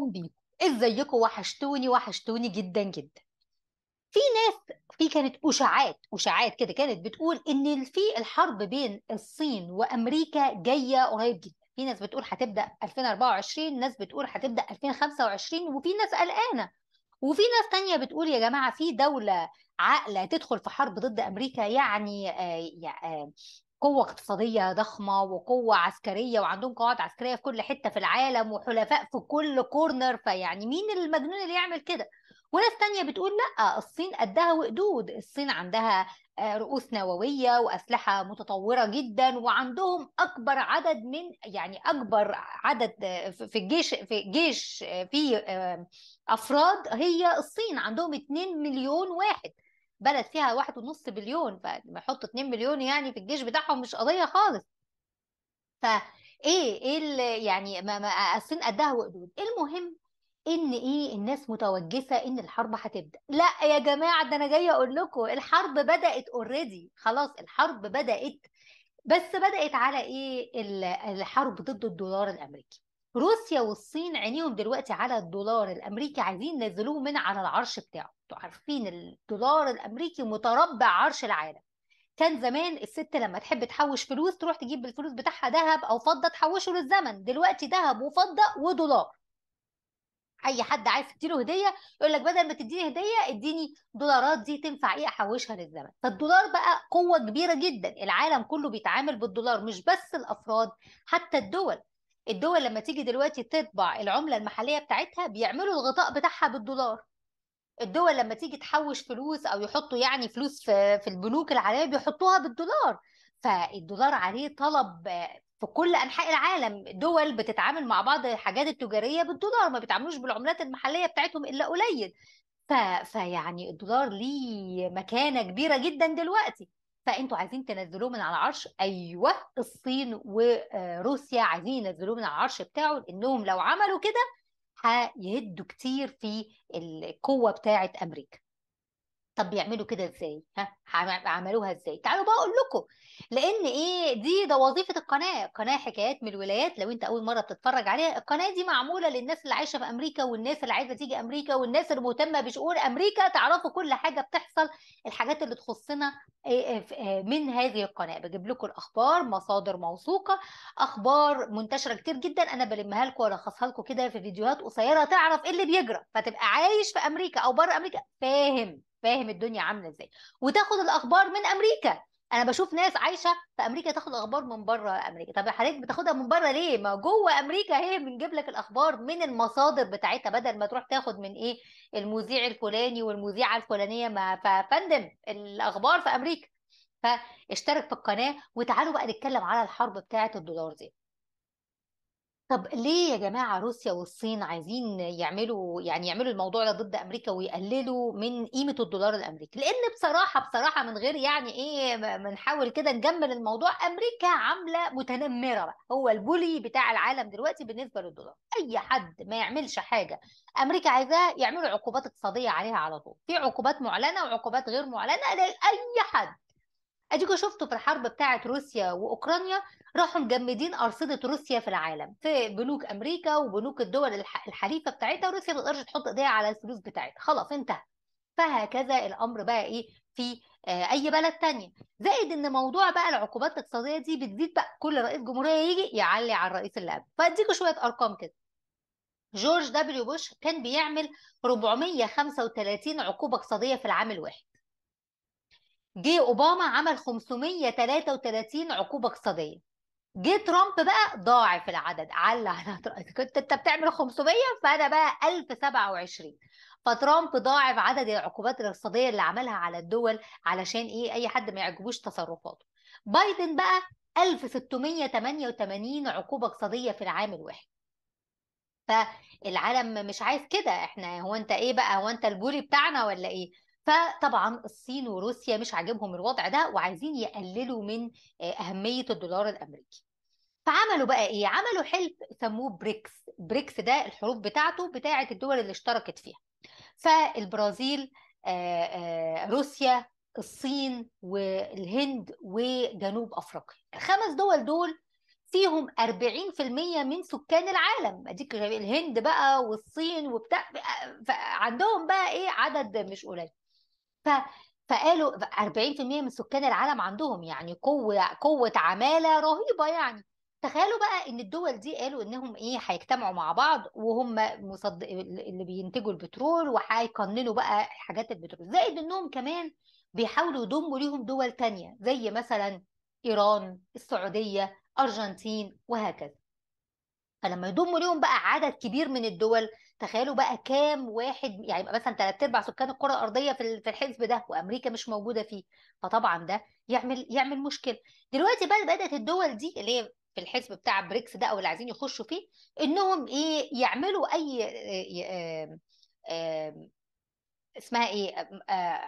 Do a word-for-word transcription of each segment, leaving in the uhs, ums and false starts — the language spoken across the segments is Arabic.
جدا بيكم، ازيكم، وحشتوني وحشتوني جدا جدا. في ناس في كانت اشاعات اشاعات كده كانت بتقول ان في الحرب بين الصين وامريكا جايه قريب جدا. في ناس بتقول هتبدا ألفين وأربعة وعشرين، ناس بتقول هتبدا ألفين وخمسة وعشرين، وفي ناس قلقانه، وفي ناس تانية بتقول يا جماعه في دوله عاقله تدخل في حرب ضد امريكا، يعني قوه اقتصاديه ضخمه وقوه عسكريه وعندهم قواعد عسكريه في كل حته في العالم وحلفاء في كل كورنر، فيعني مين المجنون اللي يعمل كده؟ وناس تانية بتقول لا، الصين قدها وقدود، الصين عندها رؤوس نووية وأسلحة متطورة جدا، وعندهم أكبر عدد من يعني أكبر عدد في الجيش في جيش في أفراد هي الصين، عندهم مليونين واحد، بلد فيها واحد ونص بليون، فلما يحطوا مليونين يعني في الجيش بتاعهم مش قضية خالص. فإيه إيه يعني ما ما الصين قدها وقدود. المهم ان ايه، الناس متوجسه ان الحرب هتبدا. لا يا جماعه، ده انا جايه اقول لكم الحرب بدات اوريدي، خلاص الحرب بدات، بس بدات على ايه؟ الحرب ضد الدولار الامريكي. روسيا والصين عينيهم دلوقتي على الدولار الامريكي، عايزين ينزلوه من على العرش بتاعه. انتوا عارفين الدولار الامريكي متربع عرش العالم. كان زمان الست لما تحب تحوش فلوس تروح تجيب الفلوس بتاعها ذهب او فضه تحوشه للزمن، دلوقتي ذهب وفضه ودولار. اي حد عايز تديله هديه يقول لك بدل ما تديني هديه اديني دولارات، دي تنفع ايه احوشها للزمن. فالدولار بقى قوه كبيره جدا، العالم كله بيتعامل بالدولار، مش بس الافراد، حتى الدول. الدول لما تيجي دلوقتي تطبع العمله المحليه بتاعتها بيعملوا الغطاء بتاعها بالدولار. الدول لما تيجي تحوش فلوس او يحطوا يعني فلوس في في البنوك العالميه بيحطوها بالدولار. فالدولار عليه طلب في كل انحاء العالم، دول بتتعامل مع بعض الحاجات التجاريه بالدولار، ما بيتعاملوش بالعملات المحليه بتاعتهم الا قليل. ف... فيعني الدولار ليه مكانه كبيره جدا دلوقتي. فانتوا عايزين تنزلوه من على العرش. ايوه، الصين وروسيا عايزين ينزلوه من على العرش بتاعه، لانهم لو عملوا كده هيهدوا كتير في القوه بتاعه امريكا. طب بيعملوا كده ازاي؟ ها، عملوها ازاي؟ تعالوا بقى اقول لكم، لان ايه دي ده وظيفه القناه، قناه حكايات من الولايات. لو انت اول مره بتتفرج عليها، القناه دي معموله للناس اللي عايشه في امريكا، والناس اللي عايزه تيجي امريكا، والناس اللي مهتمه بشؤون امريكا، تعرفوا كل حاجه بتحصل، الحاجات اللي تخصنا من هذه القناه. بجيب لكم الاخبار، مصادر موثوقه، اخبار منتشره كتير جدا، انا بلمها لكم والخصها لكم كده في فيديوهات قصيره، تعرف ايه اللي بيجرى، فتبقى عايش في امريكا او بره امريكا فاهم فاهم الدنيا عامله ازاي، وتاخد الاخبار من امريكا. انا بشوف ناس عايشه في امريكا تاخد اخبار من بره امريكا. طب حضرتك بتاخدها من بره ليه؟ ما جوه امريكا هي بنجيب لك الاخبار من المصادر بتاعتها، بدل ما تروح تاخد من ايه المذيع الفلاني والمذيعه الفلانيه. ما فندم، الاخبار في امريكا. فاشترك في القناه، وتعالوا بقى نتكلم على الحرب بتاعه الدولار دي. طب ليه يا جماعة روسيا والصين عايزين يعملوا يعني يعملوا الموضوع ده ضد أمريكا ويقللوا من قيمة الدولار الأمريكي؟ لأن بصراحة بصراحة من غير يعني إيه ما نحاول كده نجمل الموضوع، أمريكا عاملة متنمرة بقى، هو البولي بتاع العالم دلوقتي بالنسبة للدولار. أي حد ما يعملش حاجة أمريكا عايزاه يعملوا عقوبات اقتصادية عليها على طول، في عقوبات معلنة وعقوبات غير معلنة لأي حد. اديكوا شفتوا في الحرب بتاعه روسيا واوكرانيا، راحوا مجمدين ارصده روسيا في العالم، في بنوك امريكا وبنوك الدول الحليفه بتاعتها، وروسيا ما تقدرش تحط ايديها على الفلوس بتاعتها، خلاص انتهى. فهكذا الامر بقى ايه في اي بلد ثانيه، زائد ان موضوع بقى العقوبات الاقتصاديه دي بتزيد بقى، كل رئيس جمهوريه يجي يعلي على الرئيس اللي قبله. فاديكوا شويه ارقام كده. جورج دبليو بوش كان بيعمل أربعمية وخمسة وتلاتين عقوبه اقتصاديه في العام الواحد. جه اوباما عمل خمسمية وتلاتة وتلاتين عقوبه اقتصاديه. جه ترامب بقى ضاعف العدد، على عدد، كنت انت بتعمل خمسمية فانا بقى ألف وسبعة وعشرين. فترامب ضاعف عدد العقوبات الاقتصاديه اللي عملها على الدول، علشان ايه؟ اي حد ما يعجبوش تصرفاته. بايدن بقى ألف وستمية وتمانية وتمانين عقوبه اقتصاديه في العام الواحد. فالعالم مش عايز كده، احنا هو انت ايه بقى، هو انت البولي بتاعنا ولا ايه؟ فطبعا الصين وروسيا مش عاجبهم الوضع ده، وعايزين يقللوا من اهميه الدولار الامريكي. فعملوا بقى ايه؟ عملوا حلف سموه بريكس. بريكس ده الحروف بتاعته بتاعه الدول اللي اشتركت فيها. فالبرازيل، روسيا، الصين والهند وجنوب افريقيا، الخمس دول دول فيهم أربعين بالمية من سكان العالم، اديك الهند بقى والصين وبتاع، عندهم بقى ايه عدد مش قليل. ف فقالوا أربعين بالمية من سكان العالم عندهم يعني قوه قوه عماله رهيبه يعني. تخيلوا بقى ان الدول دي قالوا انهم ايه هيجتمعوا مع بعض، وهم مصدق اللي بينتجوا البترول، وهيقننوا بقى حاجات البترول، زائد انهم كمان بيحاولوا يضموا ليهم دول تانية زي مثلا ايران، السعوديه، ارجنتين وهكذا. فلما يضموا ليهم بقى عدد كبير من الدول، تخيلوا بقى كام واحد يعني، يبقى مثلا ثلاث ارباع سكان الكره الارضيه في في الحزب ده، وامريكا مش موجوده فيه. فطبعا ده يعمل يعمل مشكله. دلوقتي بقى بدات الدول دي اللي هي في الحزب بتاع بريكس ده او اللي عايزين يخشوا فيه، انهم ايه يعملوا اي آآ آآ اسمها ايه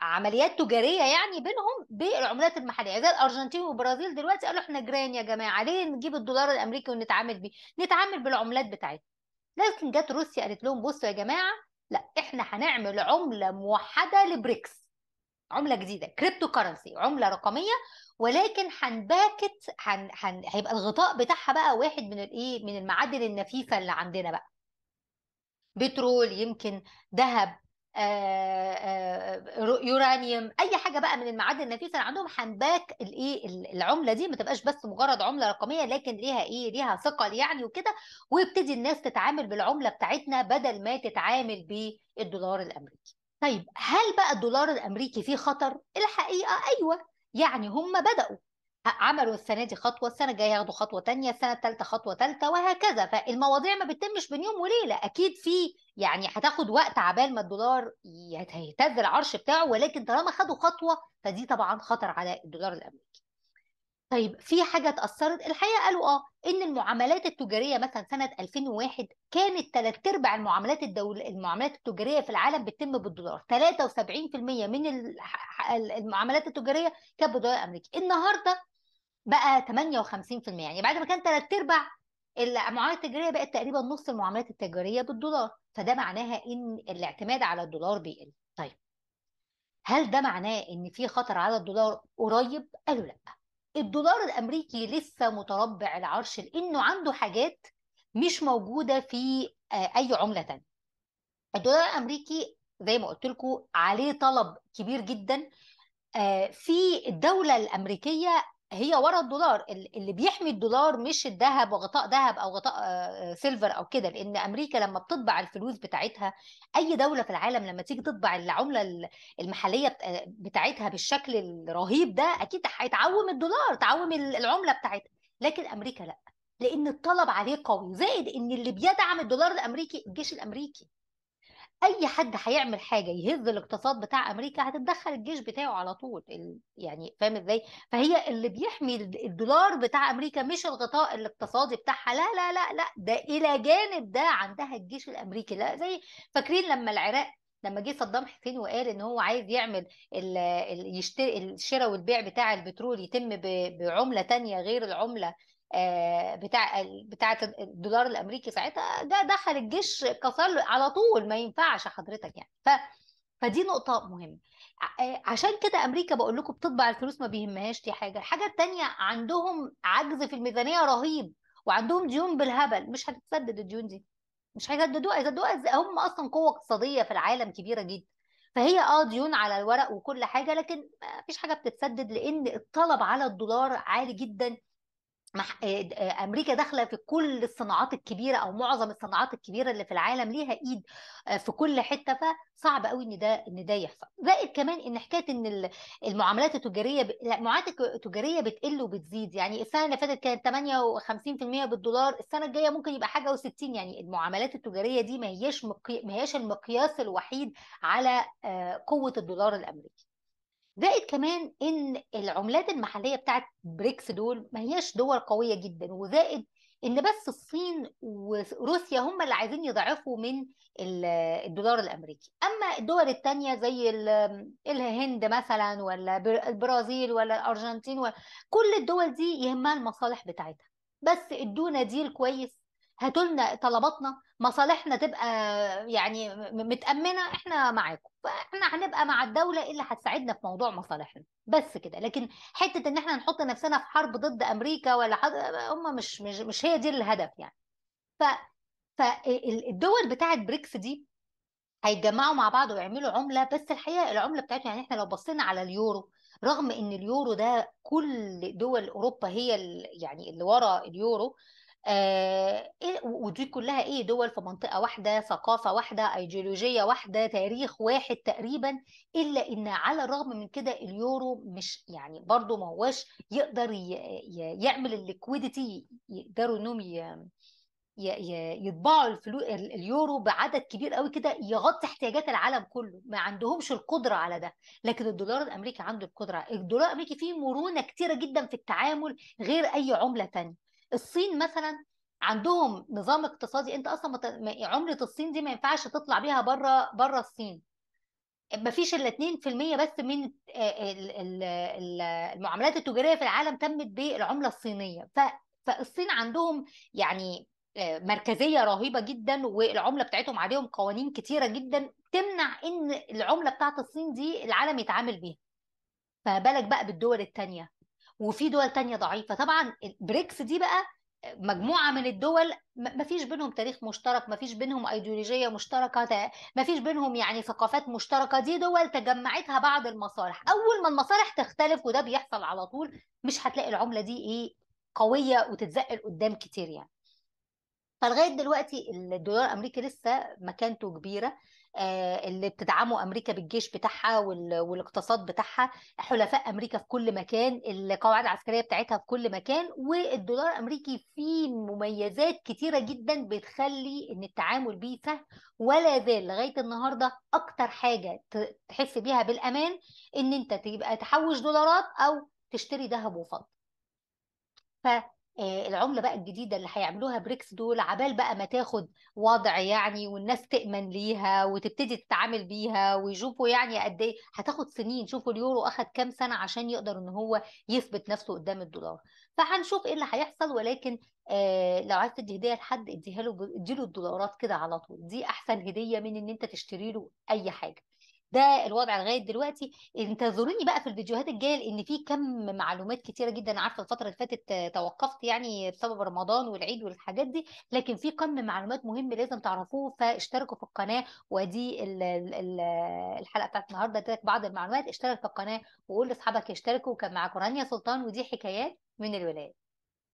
عمليات تجاريه يعني بينهم بالعملات المحليه، زي الارجنتين والبرازيل دلوقتي قالوا احنا جيران يا جماعه، ليه نجيب الدولار الامريكي ونتعامل بيه؟ نتعامل بالعملات بتاعتنا. لكن جت روسيا قالت لهم بصوا يا جماعه، لا احنا هنعمل عمله موحده لبريكس، عمله جديده، كريبتو كرنسي، عمله رقميه، ولكن هنباكت هن... هن... هيبقى الغطاء بتاعها بقى واحد من الايه من المعادن النفيسه اللي عندنا بقى، بترول، يمكن ذهب، يورانيوم، اي حاجه بقى من المعادن النفيسه اللي عندهم. هنباك الايه العمله دي، ما تبقاش بس مجرد عمله رقميه، لكن ليها ايه ليها ثقل يعني وكده، ويبتدي الناس تتعامل بالعمله بتاعتنا بدل ما تتعامل بالدولار الامريكي. طيب هل بقى الدولار الامريكي فيه خطر؟ الحقيقه ايوه يعني، هم بداوا عملوا السنه دي خطوه، السنه الجايه ياخدوا خطوه ثانيه، السنه الثالثه خطوه ثالثه وهكذا. فالمواضيع ما بتتمش بين يوم وليله، اكيد في يعني هتاخد وقت عبال ما الدولار هيهتز العرش بتاعه، ولكن طالما خدوا خطوه فدي طبعا خطر على الدولار الامريكي. طيب في حاجه اتاثرت؟ الحقيقه قالوا اه ان المعاملات التجاريه مثلا سنه ألفين وواحد كانت ثلاث ارباع المعاملات الدول المعاملات التجاريه في العالم بتتم بالدولار، ثلاثة وسبعين بالمية من المعاملات التجاريه كانت بالدولار الامريكي. النهارده بقى ثمانية وخمسين بالمية، يعني بعد ما كان ثلاث ارباع المعاملات التجاريه بقت تقريبا نص المعاملات التجاريه بالدولار، فده معناها ان الاعتماد على الدولار بيقل. طيب هل ده معناه ان في خطر على الدولار قريب؟ قالوا لا، الدولار الامريكي لسه متربع العرش لانه عنده حاجات مش موجوده في اي عمله ثانيه. الدولار الامريكي زي ما قلت لكم عليه طلب كبير جدا في الدوله الامريكيه، هي ورا الدولار. اللي بيحمي الدولار مش الذهب وغطاء ذهب او غطاء سيلفر او كده، لان امريكا لما بتطبع الفلوس بتاعتها، اي دوله في العالم لما تيجي تطبع العمله المحليه بتاعتها بالشكل الرهيب ده، اكيد هيتعوم الدولار، تعوم العمله بتاعتها. لكن امريكا لا، لان الطلب عليه قوي، زائد ان اللي بيدعم الدولار الامريكي الجيش الامريكي. اي حد هيعمل حاجه يهز الاقتصاد بتاع امريكا هتتدخل الجيش بتاعه على طول، يعني فاهم ازاي؟ فهي اللي بيحمي الدولار بتاع امريكا مش الغطاء الاقتصادي بتاعها، لا لا لا لا، ده الى جانب ده عندها الجيش الامريكي. لا زي فاكرين لما العراق لما جه صدام حسين وقال ان هو عايز يعمل الشراء والبيع بتاع البترول يتم بعمله ثانيه غير العمله بتاع بتاعه الدولار الامريكي، ساعتها ده دخل الجيش كسر على طول، ما ينفعش حضرتك يعني. ف فدي نقطه مهمه، عشان كده امريكا بقول لكم بتطبع الفلوس ما بيهمهاش، دي حاجه. الحاجه الثانيه عندهم عجز في الميزانيه رهيب، وعندهم ديون بالهبل مش هتتسدد، الديون دي مش هيسددوها، يسددوها هم اصلا قوه اقتصاديه في العالم كبيره جدا، فهي اه ديون على الورق وكل حاجه، لكن ما فيش حاجه بتتسدد لان الطلب على الدولار عالي جدا. امريكا داخله في كل الصناعات الكبيره او معظم الصناعات الكبيره اللي في العالم، ليها ايد في كل حته، فصعب قوي ان ده ان ده يحصل. زائد كمان ان حكايه ان المعاملات التجاريه المعاملات التجاريه بتقل وبتزيد، يعني السنه اللي فاتت كانت ثمانية وخمسين بالمية بالدولار، السنه الجايه ممكن يبقى حاجه و60، يعني المعاملات التجاريه دي ما هياش مقي... ما هياش المقياس الوحيد على قوه الدولار الامريكي. زائد كمان ان العملات المحليه بتاعت بريكس دول ما هياش دول قويه جدا، وزائد ان بس الصين وروسيا هم اللي عايزين يضعفوا من الدولار الامريكي، اما الدول الثانيه زي الهند مثلا ولا البرازيل ولا الارجنتين ولا كل الدول دي يهمها المصالح بتاعتها، بس ادونا ديل كويس هاتوا لنا طلباتنا، مصالحنا تبقى يعني متأمنة، احنا معاكم، فاحنا هنبقى مع الدولة اللي هتساعدنا في موضوع مصالحنا بس كده. لكن حتة ان احنا نحط نفسنا في حرب ضد امريكا ولا حد... هم مش, مش مش هي دي الهدف يعني. ف فالدول بتاعت بريكس دي هيتجمعوا مع بعض ويعملوا عملة، بس الحقيقة العملة بتاعتهم يعني احنا لو بصينا على اليورو، رغم ان اليورو ده كل دول اوروبا هي يعني اللي ورا اليورو، آه ودي كلها ايه دول في منطقه واحده، ثقافه واحده، ايديولوجيه واحده، تاريخ واحد تقريبا، الا ان على الرغم من كده اليورو مش يعني برضه ما هواش يقدر يعمل الليكويديتي، يقدروا انهم يطبعوا الفلوس اليورو بعدد كبير قوي كده يغطي احتياجات العالم كله، ما عندهمش القدره على ده. لكن الدولار الامريكي عنده القدره، الدولار الامريكي فيه مرونه كتيره جدا في التعامل غير اي عمله ثانيه. الصين مثلا عندهم نظام اقتصادي، انت اصلا عمله الصين دي ما ينفعش تطلع بيها بره بره الصين، ما فيش الا اتنين في المية بس من المعاملات التجاريه في العالم تمت بالعمله الصينيه. فالصين عندهم يعني مركزيه رهيبه جدا، والعمله بتاعتهم عليهم قوانين كتيره جدا تمنع ان العمله بتاعت الصين دي العالم يتعامل بيها، فبالك بقى بالدول الثانيه. وفي دول تانية ضعيفة طبعا. البريكس دي بقى مجموعة من الدول مفيش بينهم تاريخ مشترك، مفيش بينهم ايديولوجية مشتركة، مفيش بينهم يعني ثقافات مشتركة، دي دول تجمعتها بعض المصالح. اول ما المصالح تختلف، وده بيحصل على طول، مش هتلاقي العملة دي ايه قوية وتتزق لقدام كتير يعني. فلغاية دلوقتي الدولار الامريكي لسه مكانته كبيرة، اللي بتدعمه امريكا بالجيش بتاعها والاقتصاد بتاعها، حلفاء امريكا في كل مكان، القواعد العسكريه بتاعتها في كل مكان. والدولار الامريكي فيه مميزات كتيره جدا بتخلي ان التعامل بيه سهل، ولا زال لغايه النهارده اكتر حاجه تحس بيها بالامان ان انت تبقى تحوش دولارات او تشتري ذهب وفضه. ف العملة بقى الجديدة اللي هيعملوها بريكس دول، عبال بقى ما تاخد وضع يعني والناس تأمن ليها وتبتدي تتعامل بيها ويشوفوا يعني قد ايه هتاخد سنين. شوفوا اليورو اخد كام سنة عشان يقدر ان هو يثبت نفسه قدام الدولار، فهنشوف ايه اللي هيحصل. ولكن آه لو عايز تدي هدية لحد اديها له، اديله الدولارات كده على طول، دي احسن هدية من ان انت تشتري له اي حاجة. ده الوضع لغايه دلوقتي. انتظروني بقى في الفيديوهات الجايه لان في كم معلومات كتيره جدا. عارفه الفتره اللي فاتت توقفت يعني بسبب رمضان والعيد والحاجات دي، لكن في كم معلومات مهمه لازم تعرفوه، فاشتركوا في القناه. ودي ال ال الحلقه بتاعت النهارده، اديتك بعض المعلومات. اشترك في القناه وقول لاصحابك يشتركوا. وكان معاكم رانيا سلطان، ودي حكايات من الولايات.